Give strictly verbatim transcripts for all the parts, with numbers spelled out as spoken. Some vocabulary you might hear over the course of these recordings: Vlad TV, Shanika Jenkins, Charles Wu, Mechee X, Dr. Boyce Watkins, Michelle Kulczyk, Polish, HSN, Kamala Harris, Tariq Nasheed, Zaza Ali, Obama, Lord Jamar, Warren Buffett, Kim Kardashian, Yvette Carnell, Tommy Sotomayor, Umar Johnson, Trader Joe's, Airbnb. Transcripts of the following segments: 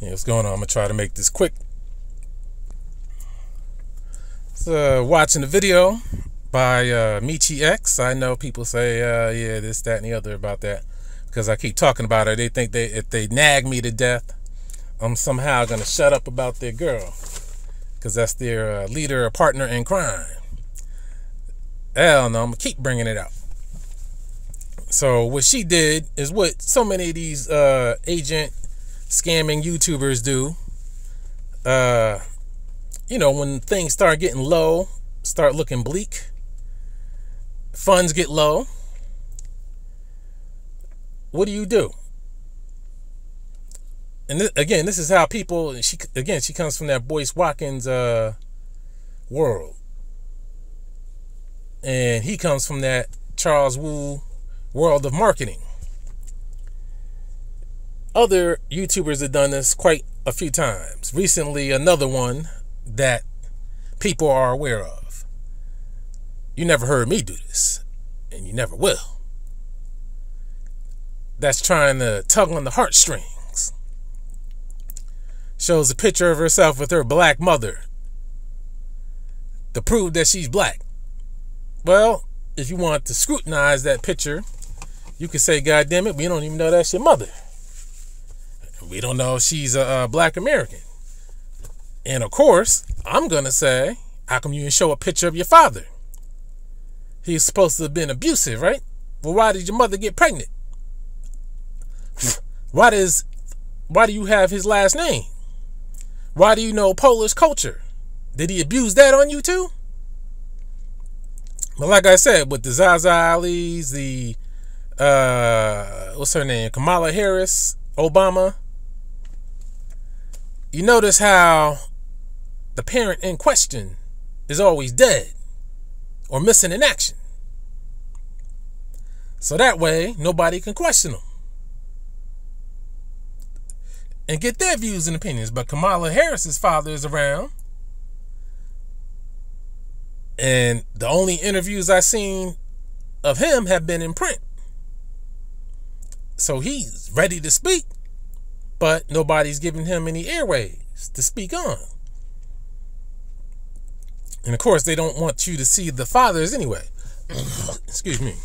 Yeah, what's going on? I'm gonna try to make this quick. So, watching the video by uh, Mechee X. I know people say, uh, yeah, this, that, and the other about that because I keep talking about her. They think they, if they nag me to death, I'm somehow gonna shut up about their girl because that's their uh, leader or partner in crime. Hell no, I'm gonna keep bringing it out. So what she did is what so many of these uh, agent scamming YouTubers do. Uh, you know, when things start getting low, start looking bleak, funds get low, what do you do? And th again, this is how people, and she, again, she comes from that Boyce Watkins uh, world. And he comes from that Charles Wu world of marketing. Other YouTubers have done this quite a few times. Recently, another one that people are aware of. You never heard me do this, and you never will. That's trying to tug on the heartstrings. Shows a picture of herself with her black mother to prove that she's black. Well, if you want to scrutinize that picture, you could say, God damn it, we don't even know that's your mother. We don't know if she's a, a black American. And of course, I'm going to say, how come you didn't show a picture of your father? He's supposed to have been abusive, right? Well, why did your mother get pregnant? Why does, why do you have his last name? Why do you know Polish culture? Did he abuse that on you too? But like I said, with the Zaza Ali's, the, uh, what's her name? Kamala Harris, Obama. You notice how the parent in question is always dead or missing in action. So that way, nobody can question them and get their views and opinions. But Kamala Harris's father is around. And the only interviews I've seen of him have been in print. So he's ready to speak, but nobody's giving him any airwaves to speak on. And of course, they don't want you to see the fathers anyway. Excuse me.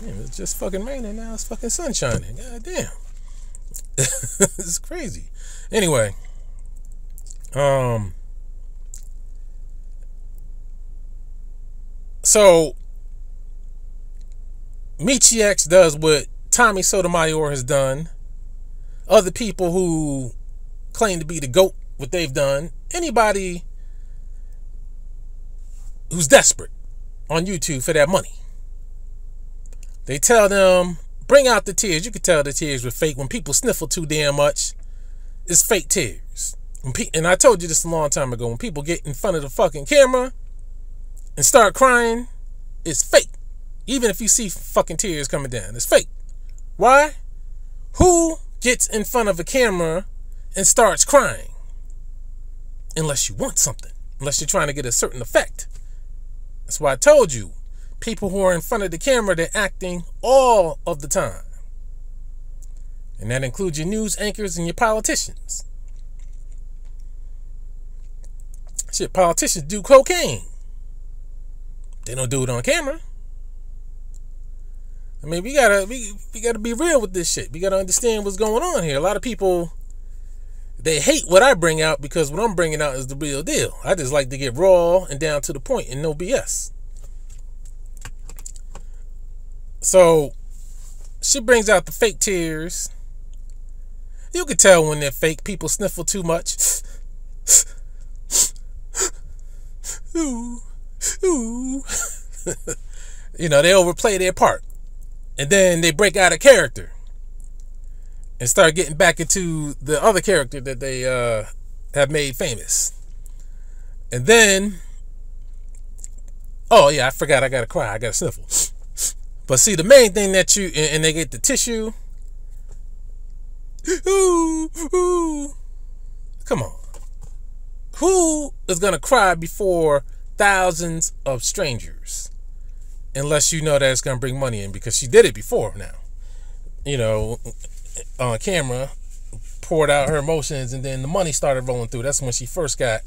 Damn, it's just fucking raining now. It's fucking sunshining. God damn. It's crazy. Anyway. Um... So, Mechee X does what Tommy Sotomayor has done. Other people who claim to be the GOAT, what they've done. Anybody who's desperate on YouTube for that money. They tell them, bring out the tears. You can tell the tears were fake. When people sniffle too damn much, it's fake tears. And I told you this a long time ago. When people get in front of the fucking camera and start crying, it's fake. Even if you see fucking tears coming down, it's fake. Why? Who gets in front of a camera and starts crying? Unless you want something. Unless you're trying to get a certain effect. That's why I told you, people who are in front of the camera, they're acting all of the time. And that includes your news anchors and your politicians. Shit, politicians do cocaine. They don't do it on camera. I mean, we gotta we, we gotta be real with this shit. We gotta understand what's going on here. A lot of people, they hate what I bring out because what I'm bringing out is the real deal. I just like to get raw and down to the point and no B S. So she brings out the fake tears. You can tell when they're fake. People sniffle too much. Ooh. Ooh. You know, they overplay their part. And then they break out of character and start getting back into the other character that they uh, have made famous. And then, oh yeah, I forgot I gotta cry, I gotta sniffle. But see, the main thing that you, and they get the tissue. Ooh, ooh. Come on. Who is gonna cry before thousands of strangers, unless you know that it's gonna bring money in? Because she did it before now. You know, on camera, poured out her emotions, and then the money started rolling through. That's when she first got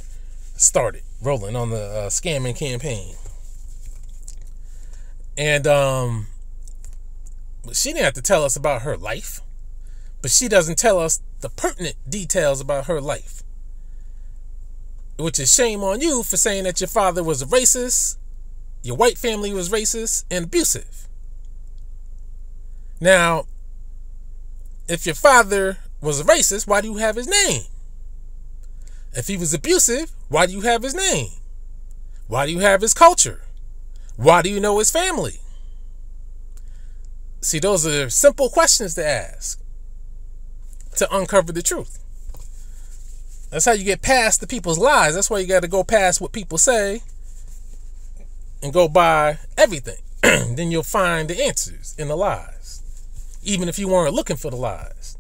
started rolling on the uh, scamming campaign. And um, she didn't have to tell us about her life, but she doesn't tell us the pertinent details about her life, which is shame on you for saying that your father was a racist, your white family was racist and abusive. Now, if your father was a racist, why do you have his name? If he was abusive, why do you have his name? Why do you have his culture? Why do you know his family? See, those are simple questions to ask to uncover the truth. That's how you get past the people's lies. That's why you got to go past what people say and go by everything. Then you'll find the answers in the lies, even if you weren't looking for the lies.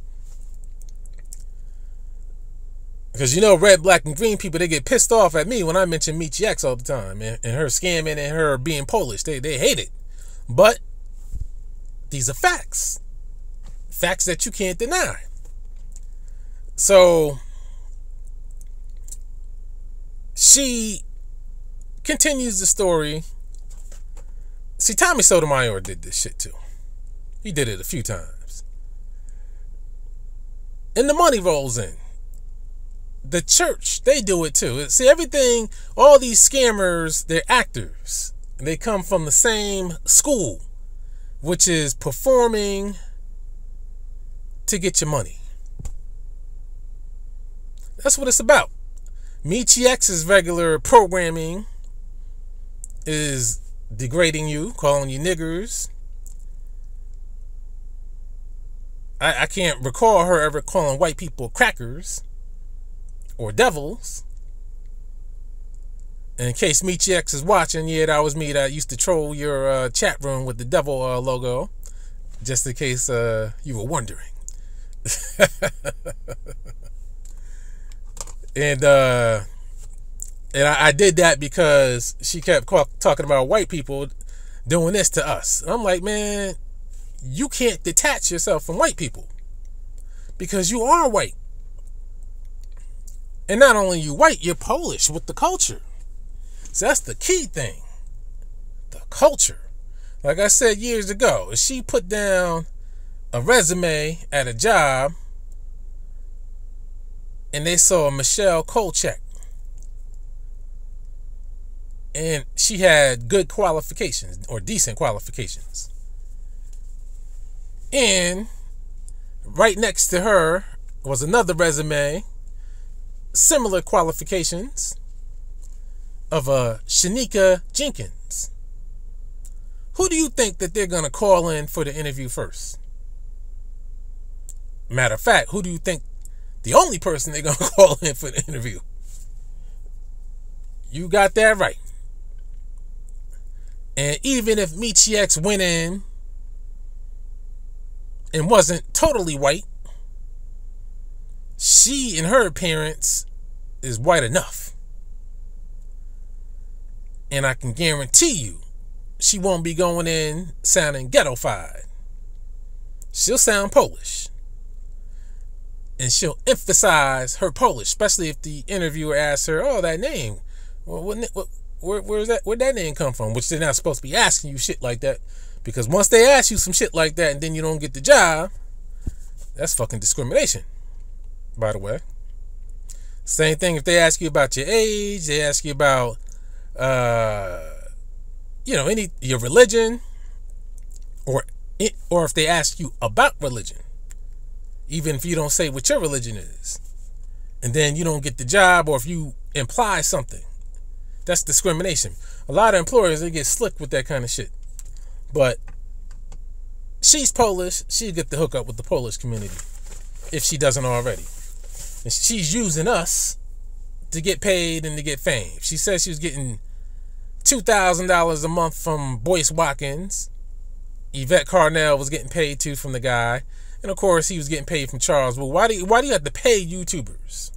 Because, you know, red, black, and green people, they get pissed off at me when I mention Mechee X all the time, and, and her scamming and her being Polish. They, they hate it. But these are facts. Facts that you can't deny. So she continues the story. See, Tommy Sotomayor did this shit too. He did it a few times. And the money rolls in. The church, they do it too. See, everything, all these scammers, they're actors. They come from the same school, which is performing to get your money. That's what it's about. Mechee X's regular programming is degrading you, calling you niggers. I, I can't recall her ever calling white people crackers or devils. And in case Mechee X is watching, yeah, that was me that used to troll your uh, chat room with the devil uh, logo, just in case uh, you were wondering. And uh, and I, I did that because she kept talking about white people doing this to us. And I'm like, man, you can't detach yourself from white people because you are white. And not only you white, you're Polish with the culture. So that's the key thing. The culture. Like I said years ago, if she put down a resume at a job and they saw Michelle Kulczyk, and she had good qualifications or decent qualifications, and right next to her was another resume, similar qualifications, of a Shanika Jenkins. Who do you think that they're going to call in for the interview first? Matter of fact, who do you think the only person they're going to call in for the interview? You got that right. And even if Mechee X went in and wasn't totally white, she and her parents is white enough. And I can guarantee you, she won't be going in sounding ghettofied. She'll sound Polish. And she'll emphasize her Polish, especially if the interviewer asks her, oh, that name, well, what, what, where, where's that, where'd that name come from? Which they're not supposed to be asking you shit like that, because once they ask you some shit like that and then you don't get the job, that's fucking discrimination. By the way, same thing if they ask you about your age, they ask you about, uh, you know, any your religion, or it, or if they ask you about religion, even if you don't say what your religion is, and then you don't get the job, or if you imply something, that's discrimination. A lot of employers, they get slick with that kind of shit. But she's Polish; she'll get the hook up with the Polish community if she doesn't already. And she's using us to get paid and to get fame. She says she was getting two thousand dollars a month from Boyce Watkins. Yvette Carnell was getting paid too from the guy. And of course he was getting paid from Charles Wu. Why do you, why do you have to pay YouTubers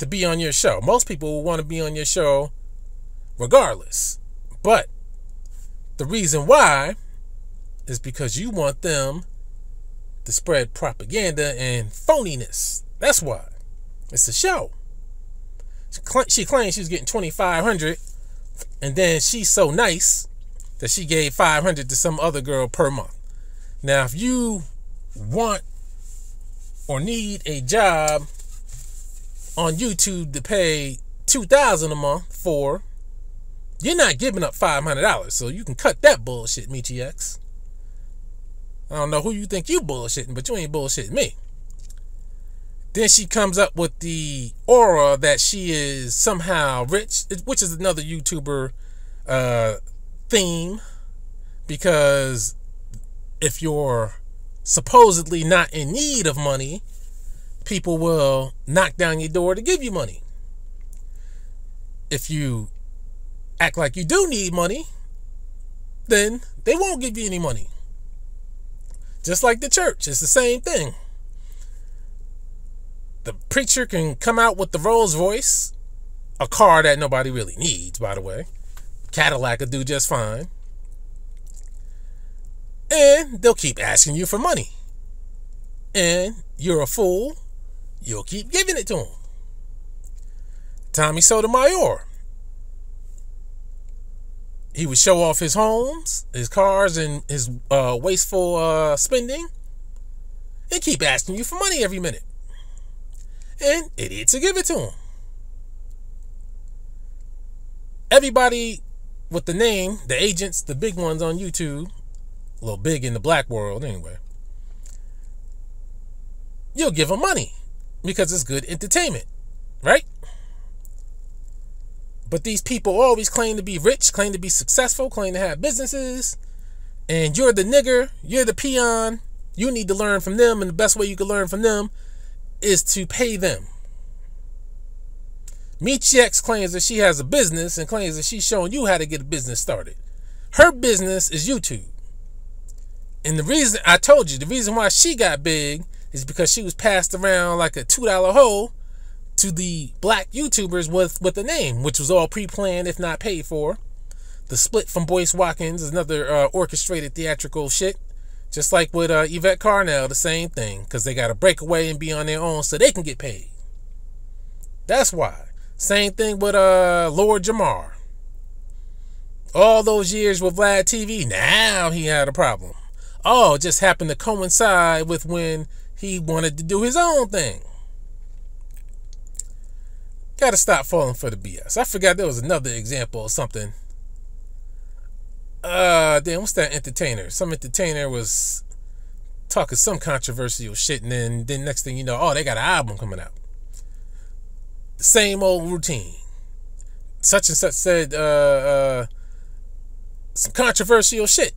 to be on your show? Most people will want to be on your show regardless. But the reason why is because you want them to spread propaganda and phoniness. That's why. It's a show. She, cl she claimed she was getting twenty-five hundred dollars, and then she's so nice that she gave five hundred dollars to some other girl per month. Now, if you want or need a job on YouTube to pay two thousand dollars a month for, you're not giving up five hundred dollars, so you can cut that bullshit, Mechee X. I don't know who you think you bullshitting, but you ain't bullshitting me. Then she comes up with the aura that she is somehow rich, which is another YouTuber uh, theme, because if you're supposedly not in need of money, people will knock down your door to give you money. If you act like you do need money, then they won't give you any money. Just like the church, it's the same thing. The preacher can come out with the Rolls Royce, a car that nobody really needs, by the way. Cadillac will do just fine. And they'll keep asking you for money. And you're a fool. You'll keep giving it to them. Tommy Sotomayor. He would show off his homes, his cars, and his uh, wasteful uh, spending. And keep asking you for money every minute. And idiots will give it to him. Everybody with the name, the agents, the big ones on YouTube, a little big in the black world anyway, you'll give them money because it's good entertainment, right? But these people always claim to be rich, claim to be successful, claim to have businesses. And you're the nigger. You're the peon. You need to learn from them. And the best way you can learn from them is to pay them. Mechee X claims that she has a business and claims that she's showing you how to get a business started. Her business is YouTube. And the reason, I told you, the reason why she got big is because she was passed around like a two dollar hole to the black YouTubers with, with the name, which was all pre-planned, if not paid for. The split from Boyce Watkins is another uh, orchestrated theatrical shit. Just like with uh, Yvette Carnell, the same thing. Because they got to break away and be on their own so they can get paid. That's why. Same thing with uh, Lord Jamar. All those years with Vlad T V, now he had a problem. Oh, it just happened to coincide with when he wanted to do his own thing. Gotta stop falling for the B S. I forgot there was another example of something. Uh, damn, what's that entertainer? Some entertainer was talking some controversial shit, and then, then next thing you know, oh, they got an album coming out. Same old routine. Such and such said uh, uh, some controversial shit.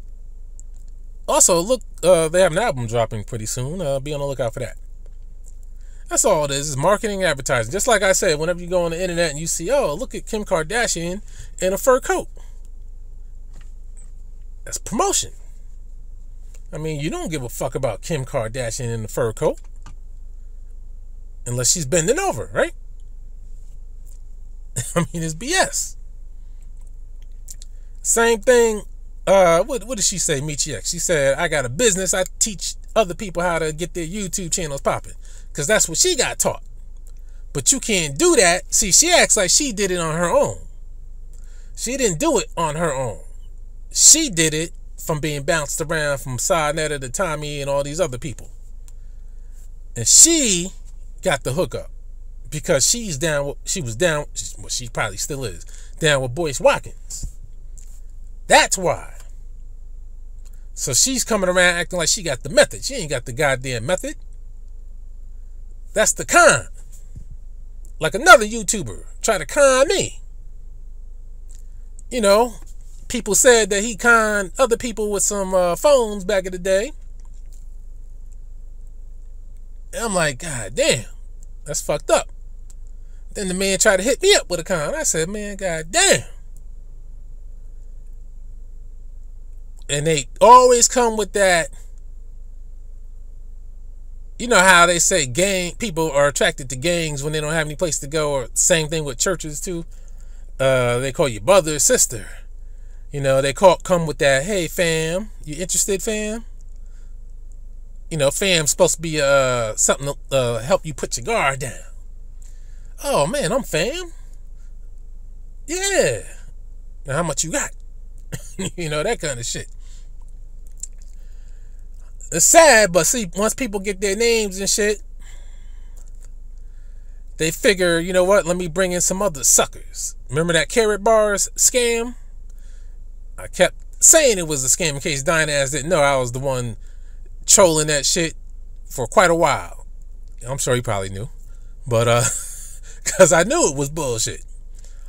Also, look, uh, they have an album dropping pretty soon. Uh, be on the lookout for that. That's all it is, is marketing, advertising. Just like I said, whenever you go on the internet and you see, oh, look at Kim Kardashian in a fur coat. That's promotion. I mean, you don't give a fuck about Kim Kardashian in a fur coat. Unless she's bending over, right? I mean, it's B S. Same thing. Uh, what, what did she say, Mechee X? She said, I got a business. I teach other people how to get their YouTube channels popping. Because that's what she got taught. But you can't do that. See, she acts like she did it on her own. She didn't do it on her own. She did it from being bounced around from Sarnetta to Tommy and all these other people. And she got the hookup. Because she's down, with, she was down, well, she probably still is, down with Boyce Watkins. That's why. So she's coming around acting like she got the method. She ain't got the goddamn method. That's the con. Like another YouTuber tried to con me. You know, people said that he conned other people with some uh, phones back in the day. And I'm like, God damn, that's fucked up. Then the man tried to hit me up with a con. I said, man, God damn. And they always come with that. You know how they say gang people are attracted to gangs when they don't have any place to go, or same thing with churches too. Uh, they call you brother or sister. You know, they call come with that, hey fam, you interested, fam? You know, fam's supposed to be uh, something to uh, help you put your guard down. Oh, man, I'm fam. Yeah. Now, how much you got? You know, that kind of shit. It's sad, but see, once people get their names and shit, they figure, you know what, let me bring in some other suckers. Remember that Carrot Bars scam? I kept saying it was a scam in case Diana's didn't know I was the one trolling that shit for quite a while. I'm sure he probably knew. But, uh, because I knew it was bullshit.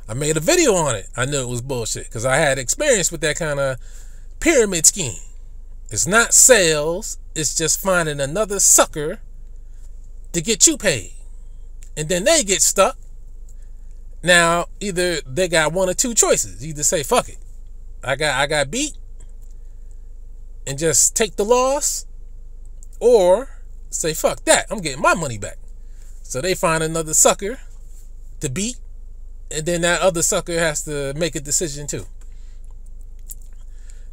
I made a video on it. I knew it was bullshit because I had experience with that kind of pyramid scheme. It's not sales. It's just finding another sucker to get you paid. And then they get stuck. Now, either they got one or two choices. Either say, fuck it, I got I got beat and just take the loss, or say, fuck that, I'm getting my money back. So they find another sucker to beat, and then that other sucker has to make a decision too.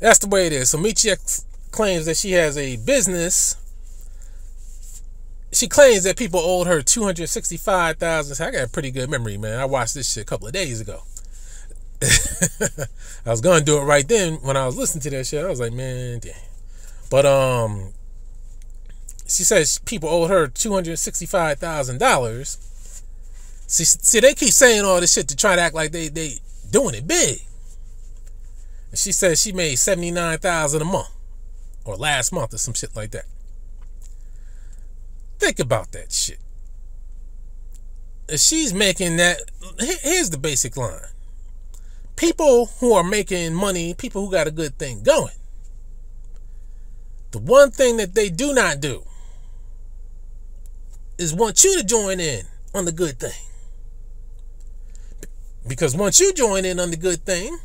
That's the way it is. So Mechee X claims that she has a business. She claims that people owed her two hundred sixty-five thousand dollars. I got a pretty good memory, man. I watched this shit a couple of days ago. I was going to do it right then when I was listening to that shit. I was like, man, damn. But um, she says people owed her two hundred sixty-five thousand dollars. See, see, they keep saying all this shit to try to act like they, they doing it big. And she says she made seventy-nine thousand dollars a month or last month or some shit like that. Think about that shit. If she's making that, here's the basic line. People who are making money, people who got a good thing going, the one thing that they do not do is want you to join in on the good thing. Because once you join in on the good thing,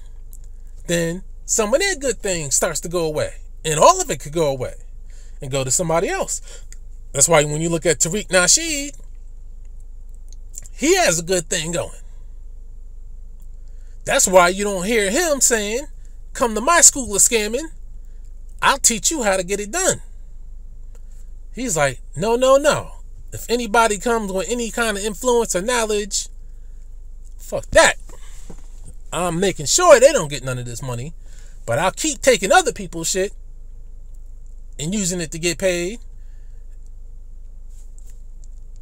then some of that good thing starts to go away. And all of it could go away and go to somebody else. That's why when you look at Tariq Nasheed, he has a good thing going. That's why you don't hear him saying, come to my school of scamming, I'll teach you how to get it done. He's like, no, no, no. If anybody comes with any kind of influence or knowledge, fuck that. I'm making sure they don't get none of this money, but I'll keep taking other people's shit and using it to get paid.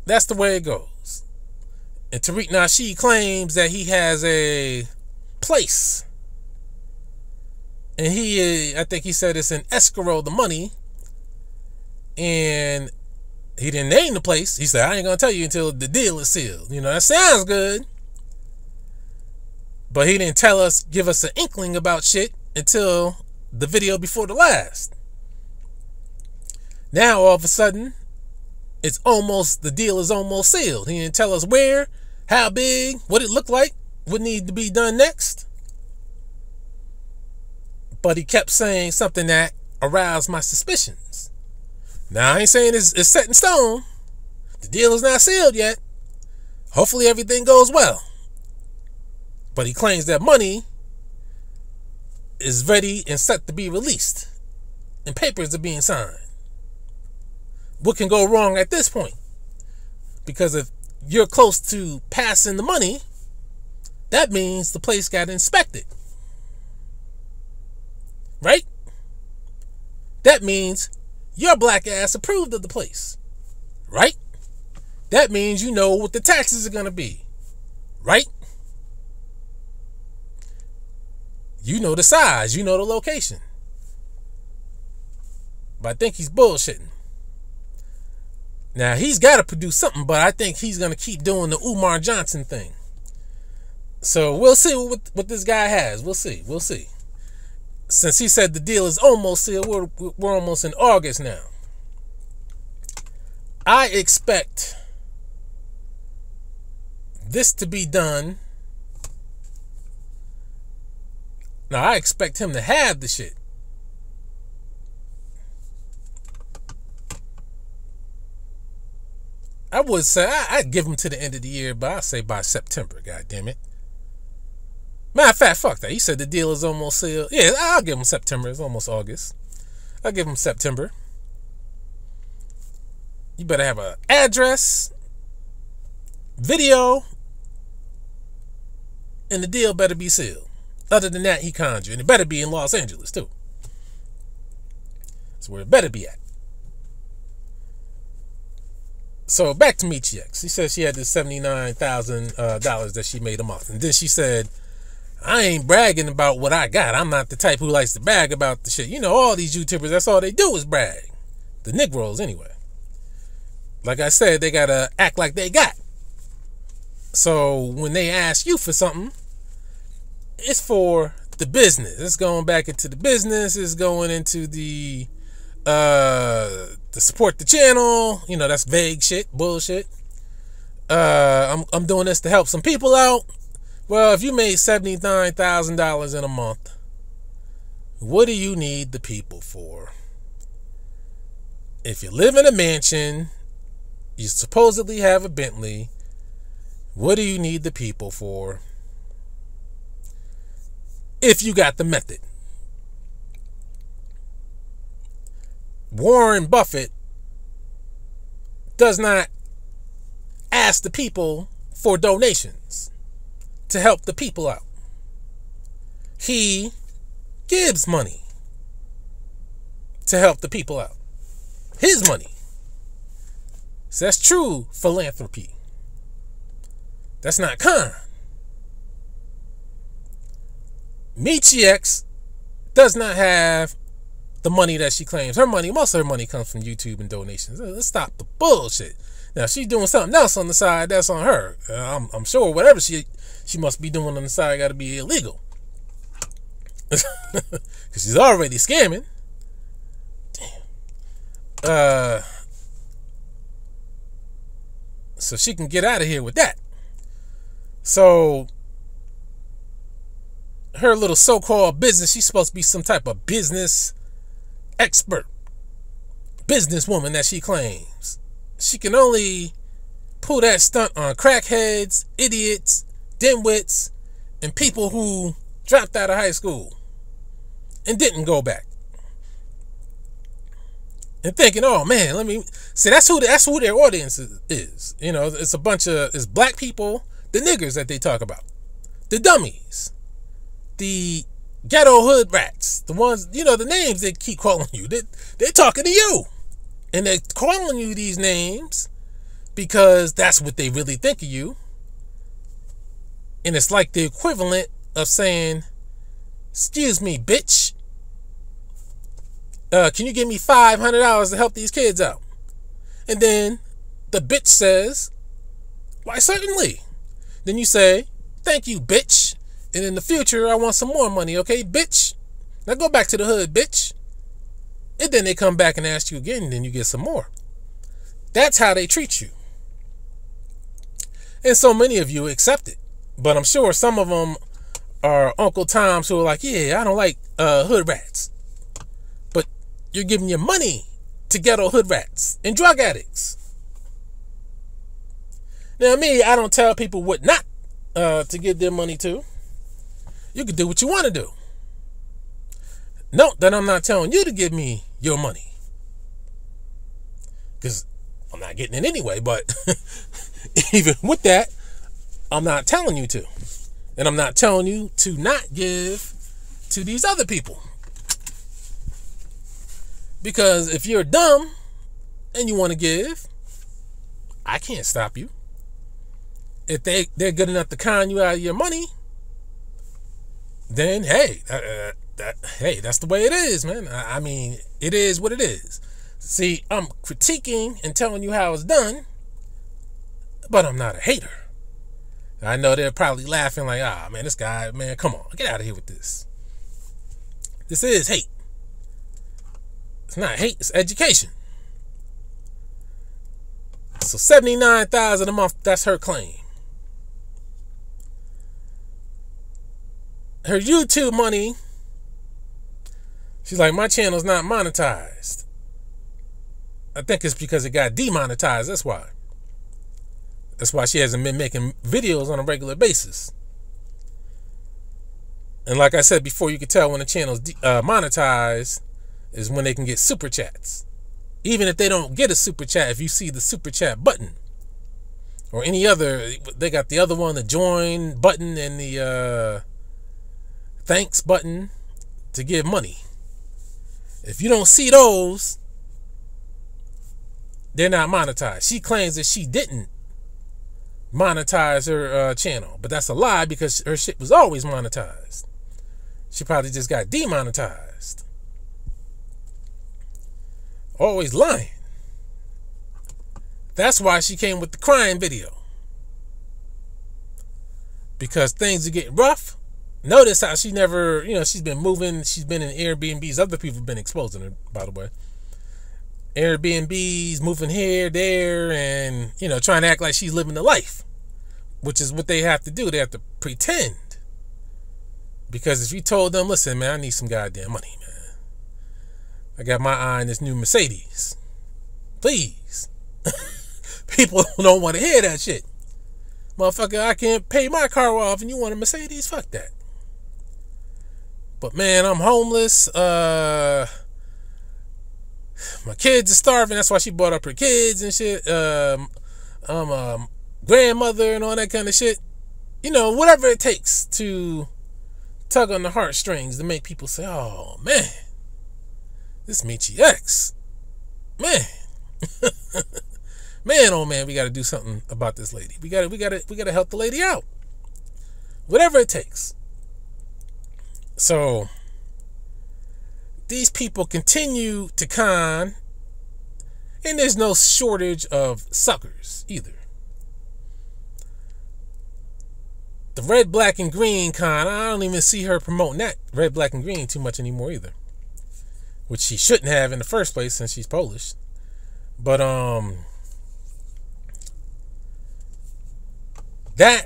That's the way it goes. And Tariq Nasheed claims that he has a place. And he, I think he said it's in escrow, the money. And he didn't name the place. He said, I ain't going to tell you until the deal is sealed. You know, that sounds good. But he didn't tell us, give us an inkling about shit until the video before the last. Now, all of a sudden, it's almost, the deal is almost sealed. He didn't tell us where, how big, what it looked like, what needed to be done next. But he kept saying something that aroused my suspicions. Now, I ain't saying it's, it's set in stone. The deal is not sealed yet. Hopefully everything goes well. But he claims that money is ready and set to be released, and papers are being signed. What can go wrong at this point? Because if you're close to passing the money, that means the place got inspected. Right? That means your black ass approved of the place. Right? That means you know what the taxes are going to be. Right? You know the size. You know the location. But I think he's bullshitting. Now, he's got to produce something, but I think he's going to keep doing the Umar Johnson thing. So we'll see what, what this guy has. We'll see. We'll see. Since he said the deal is almost sealed, we're, we're almost in August now. I expect this to be done. Now, I expect him to have the shit. I would say, I, I'd give them to the end of the year, but I'd say by September, god damn it. Matter of fact, fuck that. He said the deal is almost sealed. Yeah, I'll give them September. It's almost August. I'll give them September. You better have an address, video, and the deal better be sealed. Other than that, he conned you. And it better be in Los Angeles, too. That's where it better be at. So back to Mechee X. She said she had this seventy-nine thousand dollars uh, that she made a month. And then she said, I ain't bragging about what I got. I'm not the type who likes to brag about the shit. You know, all these YouTubers, that's all they do is brag. The Negroes, anyway. Like I said, they got to act like they got. So when they ask you for something, it's for the business. It's going back into the business. It's going into the... Uh, to support the channel, you know, that's vague shit, bullshit. Uh, I'm I'm doing this to help some people out. Well, if you made seventy-nine thousand dollars in a month, what do you need the people for? If you live in a mansion, you supposedly have a Bentley, what do you need the people for? If you got the method. Warren Buffett does not ask the people for donations to help the people out. He gives money to help the people out. His money. So that's true philanthropy. That's not con. Mechee X does not have the money that she claims. Her money, most of her money comes from YouTube and donations. Let's stop the bullshit. Now, if she's doing something else on the side, that's on her. Uh, I'm, I'm sure whatever she she must be doing on the side got to be illegal. Because she's already scamming. Damn. Uh, so she can get out of here with that. So her little so-called business, she's supposed to be some type of business expert businesswoman that she claims. She can only pull that stunt on crackheads, idiots, dimwits, and people who dropped out of high school and didn't go back. And thinking, oh man, let me see. That's who that's who their audience is. You know, it's a bunch of it's black people, the niggers that they talk about, the dummies, the ghetto hood rats, the ones, you know, the names they keep calling you. They, they're talking to you. And they're calling you these names because that's what they really think of you. And it's like the equivalent of saying, excuse me, bitch. Uh, can you give me five hundred dollars to help these kids out? And then the bitch says, why, certainly. Then you say, thank you, bitch. And in the future, I want some more money, okay, bitch? Now go back to the hood, bitch. And then they come back and ask you again, and then you get some more. That's how they treat you. And so many of you accept it. But I'm sure some of them are Uncle Toms who are like, yeah, I don't like uh, hood rats. But you're giving your money to ghetto hood rats and drug addicts. Now, me, I don't tell people what not uh, to give their money to. You can do what you want to do. Note that I'm not telling you to give me your money. Because I'm not getting it anyway, but even with that, I'm not telling you to. And I'm not telling you to not give to these other people. Because if you're dumb and you want to give, I can't stop you. If they, they're good enough to con you out of your money, then hey, uh, that, hey, that's the way it is, man. I, I mean, it is what it is. See, I'm critiquing and telling you how it's done, but I'm not a hater. I know they're probably laughing like, ah, man, this guy, man, come on, get out of here with this. This is hate. It's not hate, it's education. So seventy-nine thousand dollars a month, that's her claim. Her YouTube money, she's like, my channel's not monetized. I think it's because it got demonetized. That's why. That's why she hasn't been making videos on a regular basis. And like I said before, you can tell when a channel's uh, monetized is when they can get super chats. Even if they don't get a super chat, if you see the super chat button or any other, they got the other one, the join button and the uh, thanks button to give money. If you don't see those, they're not monetized. She claims that she didn't monetize her uh, channel, but that's a lie because her shit was always monetized. She probably just got demonetized. Always lying. That's why she came with the crying video, because things are getting rough. Notice how she never, you know, she's been moving. She's been in Airbnbs. Other people have been exposing her, by the way. Airbnbs, moving here, there, and, you know, trying to act like she's living the life, which is what they have to do. They have to pretend. Because if you told them, listen, man, I need some goddamn money, man. I got my eye on this new Mercedes. Please. People don't want to hear that shit. Motherfucker, I can't pay my car off and you want a Mercedes? Fuck that. But, man, I'm homeless. Uh, my kids are starving. That's why she brought up her kids and shit. Um, I'm a grandmother and all that kind of shit. You know, whatever it takes to tug on the heartstrings to make people say, oh, man. This Mechee X. Man. Man, oh man, we gotta do something about this lady. We gotta we gotta we gotta help the lady out. Whatever it takes. So these people continue to con, and there's no shortage of suckers either. The red, black, and green con, I don't even see her promoting that red, black, and green too much anymore either. Which she shouldn't have in the first place since she's Polish. But um that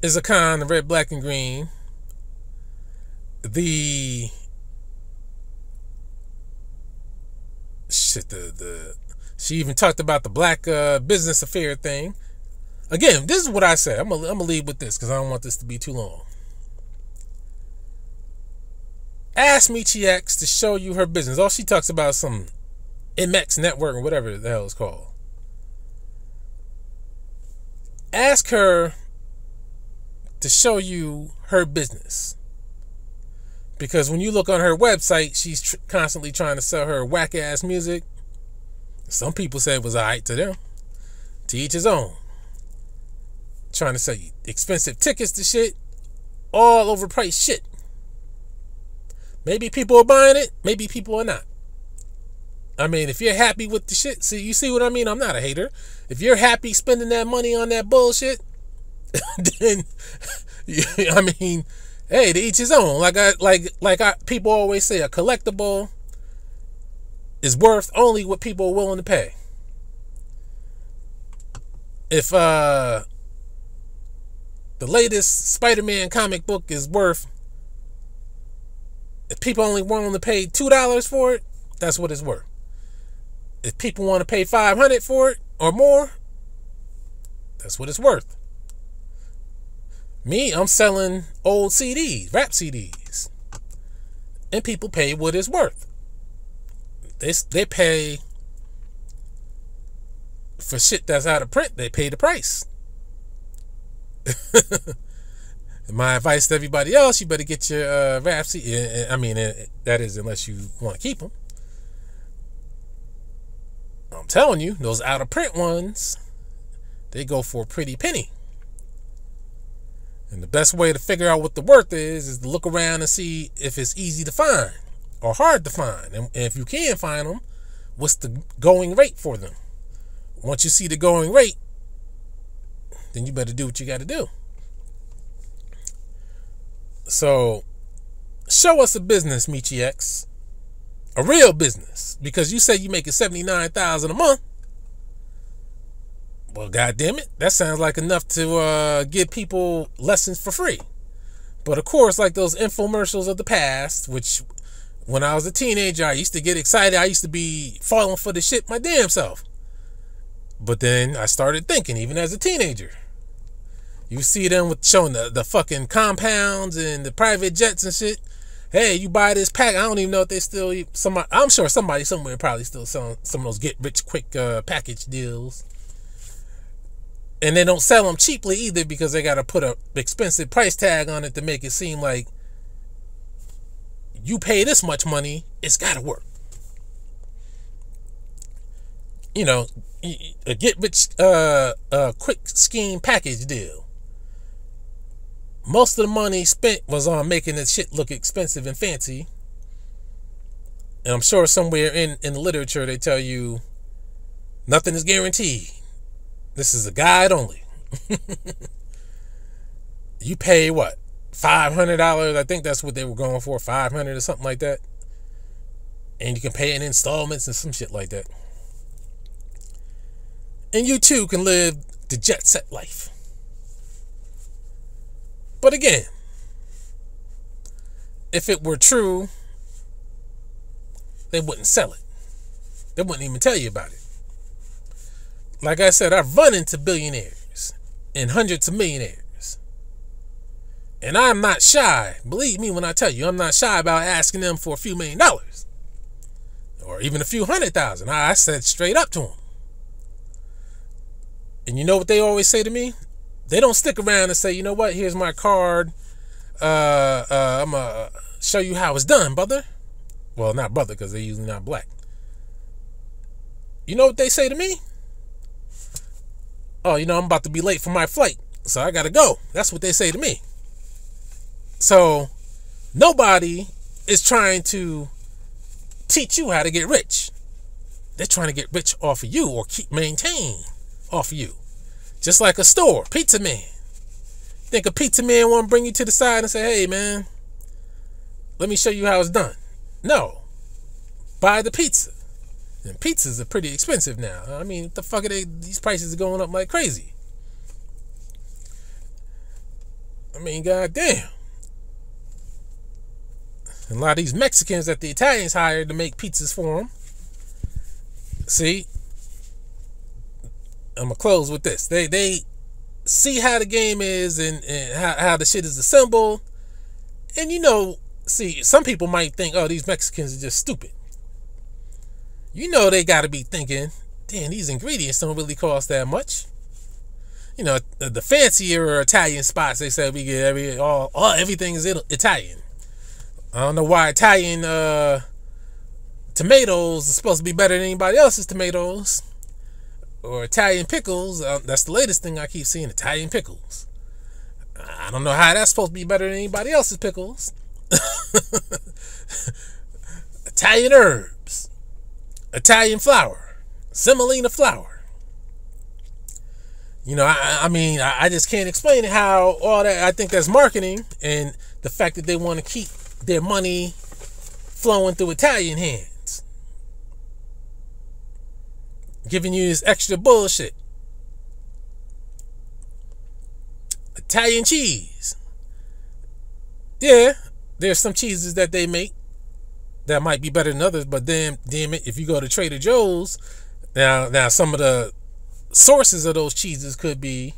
is a con, the red, black, and green. The shit, the the she even talked about the black uh, business affair thing. Again, this is what I said. I'm gonna I'm gonna leave with this because I don't want this to be too long. Ask Mechee X to show you her business. All she talks about is some M X network or whatever the hell it's called. Ask her to show you her business. Because when you look on her website, she's tr constantly trying to sell her whack-ass music. Some people say it was all right to them. To each his own. Trying to sell you expensive tickets to shit. All overpriced shit. Maybe people are buying it. Maybe people are not. I mean, if you're happy with the shit. See, you see what I mean? I'm not a hater. If you're happy spending that money on that bullshit, then, I mean, hey, to each his own. Like I, like, like I, people always say, a collectible is worth only what people are willing to pay. If uh, the latest Spider-Man comic book is worth, if people only want to pay two dollars for it, that's what it's worth. If people want to pay five hundred dollars for it or more, that's what it's worth. Me, I'm selling old C Ds, rap C Ds. And people pay what it's worth. They, they pay for shit that's out of print. They pay the price. My advice to everybody else, you better get your uh, rap C D. I mean, that is unless you want to keep them. I'm telling you, those out of print ones, they go for a pretty penny. And the best way to figure out what the worth is, is to look around and see if it's easy to find or hard to find. And if you can find them, what's the going rate for them? Once you see the going rate, then you better do what you got to do. So, show us a business, Mechee X. A real business. Because you said you making seventy-nine thousand dollars a month. Well, goddamn it, that sounds like enough to uh, give people lessons for free. But, of course, like those infomercials of the past, which when I was a teenager, I used to get excited. I used to be falling for the shit my damn self. But then I started thinking, even as a teenager. You see them with showing the, the fucking compounds and the private jets and shit. hey, you buy this pack. I don't even know if they still somebody. I'm sure somebody somewhere probably still selling some of those get rich quick uh, package deals. And they don't sell them cheaply either, because they got to put an expensive price tag on it to make it seem like you pay this much money, it's got to work. You know, a get rich uh, uh, quick scheme package deal. Most of the money spent was on making this shit look expensive and fancy. And I'm sure somewhere in, in the literature they tell you nothing is guaranteed. This is a guide only. You pay what? five hundred dollars? I think that's what they were going for. five hundred dollars or something like that. And you can pay in installments and some shit like that. And you too can live the jet set life. But again, if it were true, they wouldn't sell it. They wouldn't even tell you about it. Like I said, I've run into billionaires and hundreds of millionaires. And I'm not shy. Believe me when I tell you, I'm not shy about asking them for a few million dollars. Or even a few hundred thousand. I said straight up to them. And you know what they always say to me? They don't stick around and say, you know what, here's my card. Uh, uh, I'm going to show you how it's done, brother. Well, not brother, because they're usually not black. You know what they say to me? Oh, you know, I'm about to be late for my flight, so I got to go. That's what they say to me. So nobody is trying to teach you how to get rich. They're trying to get rich off of you, or keep maintain off of you. Just like a store, pizza man. Think a pizza man want to bring you to the side and say, hey, man, let me show you how it's done. No. Buy the pizza. And pizzas are pretty expensive now. I mean, what the fuck are they? These prices are going up like crazy. I mean, goddamn. And a lot of these Mexicans that the Italians hired to make pizzas for them. See? I'm going to close with this. They they see how the game is, and, and how, how the shit is assembled. And, you know, see, some people might think, oh, these Mexicans are just stupid. You know, they got to be thinking, damn, these ingredients don't really cost that much. You know, the, the fancier Italian spots, they said we get every, all, all, everything is Italian. I don't know why Italian uh, tomatoes are supposed to be better than anybody else's tomatoes. Or Italian pickles. Uh, that's the latest thing I keep seeing. Italian pickles. I don't know how that's supposed to be better than anybody else's pickles. Italian herbs. Italian flour. Semolina flour. You know, I, I mean, I, I just can't explain how all that. I think that's marketing. And the fact that they want to keep their money flowing through Italian hands. Giving you this extra bullshit. Italian cheese. Yeah, there's some cheeses that they make that might be better than others, but then, damn it, if you go to Trader Joe's, now, now some of the sources of those cheeses could be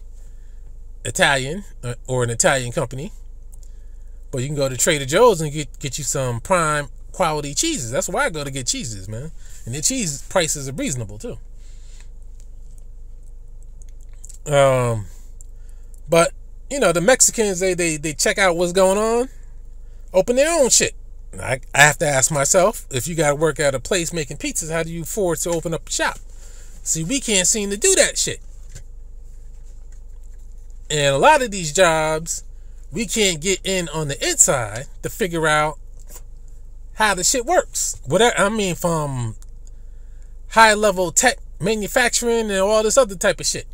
Italian or, or an Italian company, but you can go to Trader Joe's and get, get you some prime quality cheeses. That's why I go to get cheeses, man. And the cheese prices are reasonable too. Um, but you know, the Mexicans, they they they check out what's going on, open their own shit. I I have to ask myself, if you got to work at a place making pizzas, how do you afford to open up a shop? See, we can't seem to do that shit. And a lot of these jobs, we can't get in on the inside to figure out how the shit works. Whatever, I mean, from high level tech manufacturing and all this other type of shit.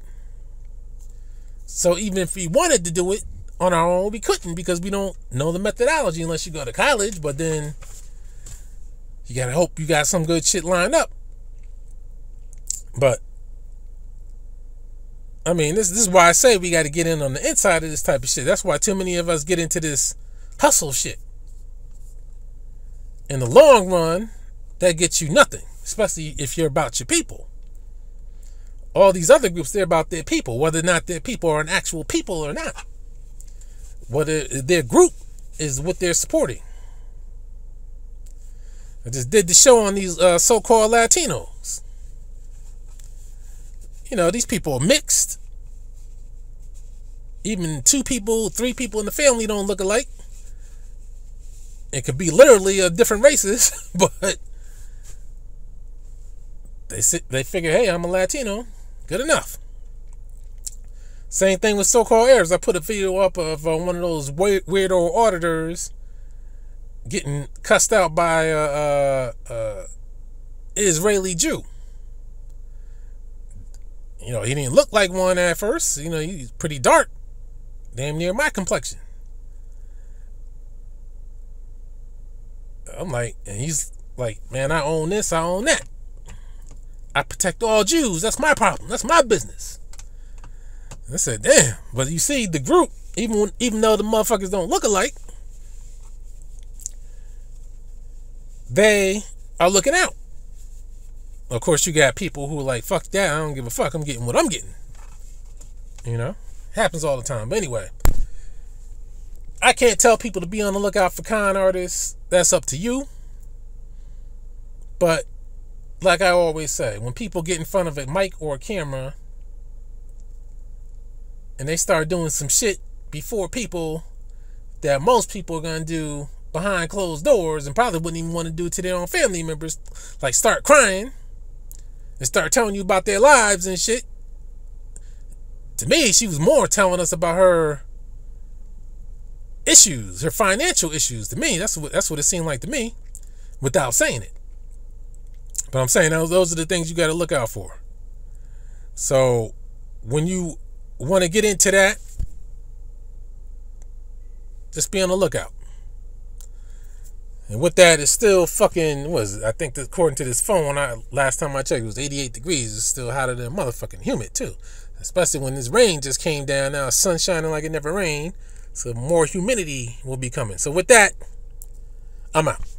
So even if we wanted to do it on our own, we couldn't, because we don't know the methodology unless you go to college. But then you gotta hope you got some good shit lined up. But I mean, this, this is why I say we gotta get in on the inside of this type of shit. That's why too many of us get into this hustle shit. In the long run, that gets you nothing. Especially if you're about your people. All these other groups, they're about their people, whether or not their people are an actual people or not. Whether their group is what they're supporting. I just did the show on these uh, so-called Latinos. You know, these people are mixed. Even two people, three people in the family don't look alike. It could be literally of different races, but they sit, they figure, hey, I'm a Latino, good enough. Same thing with so-called Arabs. I put a video up of uh, one of those weird, weirdo auditors getting cussed out by a uh, uh, uh, Israeli Jew. You know, he didn't look like one at first. You know, he's pretty dark, damn near my complexion. I'm like, and he's like, man, I own this, I own that. I protect all Jews. That's my problem. That's my business. And I said, damn. But you see, the group, even when, even though the motherfuckers don't look alike, they are looking out. Of course, you got people who are like, fuck that, I don't give a fuck, I'm getting what I'm getting. You know? Happens all the time. But anyway, I can't tell people to be on the lookout for con artists. That's up to you. But like I always say, when people get in front of a mic or a camera and they start doing some shit before people that most people are gonna do behind closed doors and probably wouldn't even want to do to their own family members, like start crying and start telling you about their lives and shit. To me, she was more telling us about her issues, her financial issues. To me, that's what that's what it seemed like to me, without saying it. But I'm saying those, those are the things you got to look out for. So when you want to get into that, just be on the lookout. And with that, it's still fucking was I think that according to this phone, I last time I checked, it was eighty-eight degrees. It's still hotter than motherfucking humid too, especially when this rain just came down. Now it's sun shining like it never rained. So more humidity will be coming. So with that, I'm out.